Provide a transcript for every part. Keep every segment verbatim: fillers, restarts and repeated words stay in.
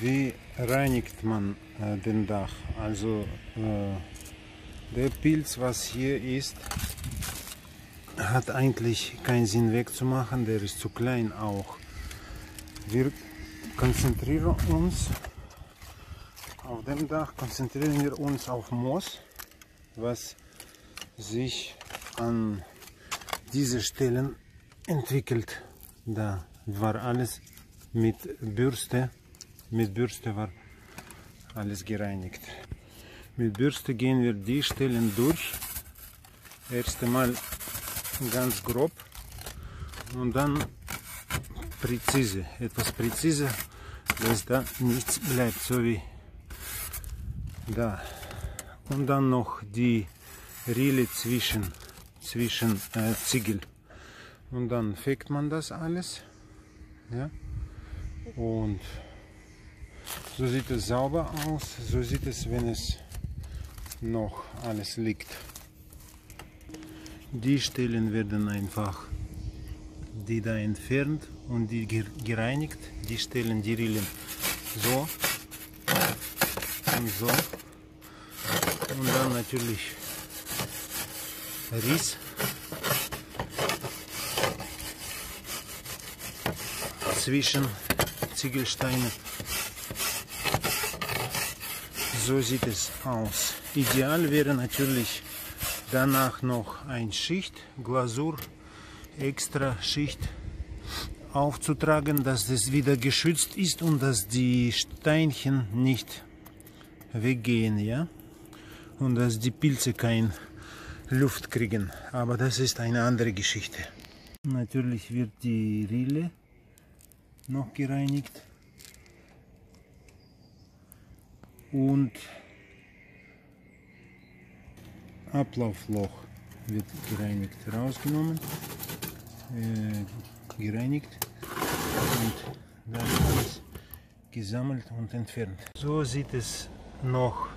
Wie reinigt man äh, den Dach? Also äh, der Pilz, was hier ist, hat eigentlich keinen Sinn wegzumachen, der ist zu klein auch. Wir konzentrieren uns auf dem Dach, konzentrieren wir uns auf Moos, was sich an diese Stellen entwickelt. Da war alles mit Bürste. Mit Bürste war alles gereinigt. Mit Bürste gehen wir die Stellen durch. Erst einmal ganz grob und dann präzise. Etwas präzise, dass da nichts bleibt, so wie da. Und dann noch die Riele zwischen, zwischen äh, Ziegel. Und dann fegt man das alles. Ja? Und so sieht es sauber aus, so sieht es, wenn es noch alles liegt. Die Stellen werden einfach, die da entfernt und die gereinigt, die Stellen, die Rillen so und so. Und dann natürlich Riss zwischen Ziegelsteine. So sieht es aus. Ideal wäre natürlich danach noch eine Schicht, Glasur, extra Schicht aufzutragen, dass es wieder geschützt ist und dass die Steinchen nicht weggehen, ja? Und dass die Pilze keine Luft kriegen. Aber das ist eine andere Geschichte. Natürlich wird die Rille noch gereinigt. Und Ablaufloch wird gereinigt, rausgenommen, äh, gereinigt und dann alles gesammelt und entfernt. So sieht es noch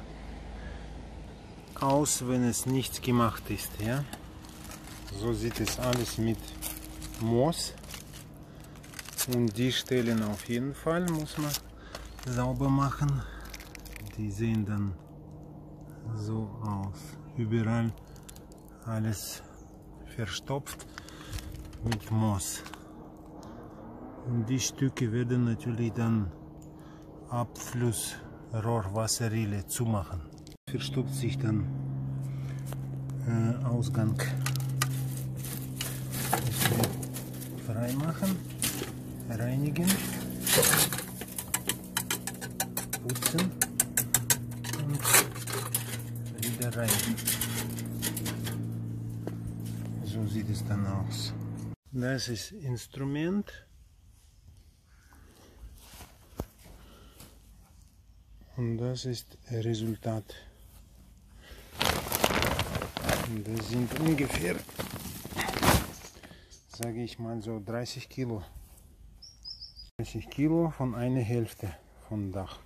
aus, wenn es nichts gemacht ist. Ja? So sieht es alles mit Moos und die Stellen auf jeden Fall muss man sauber machen. Die sehen dann so aus. Überall alles verstopft mit Moos. Und die Stücke werden natürlich dann Abfluss Rohrwasserrille zumachen. Verstopft sich dann äh, Ausgang. Das wird frei machen, reinigen, putzen. Wieder rein. So sieht es dann aus. Das ist Instrument und das ist Resultat. Und das sind ungefähr, sage ich mal so, dreißig Kilo. dreißig Kilo von einer Hälfte vom Dach.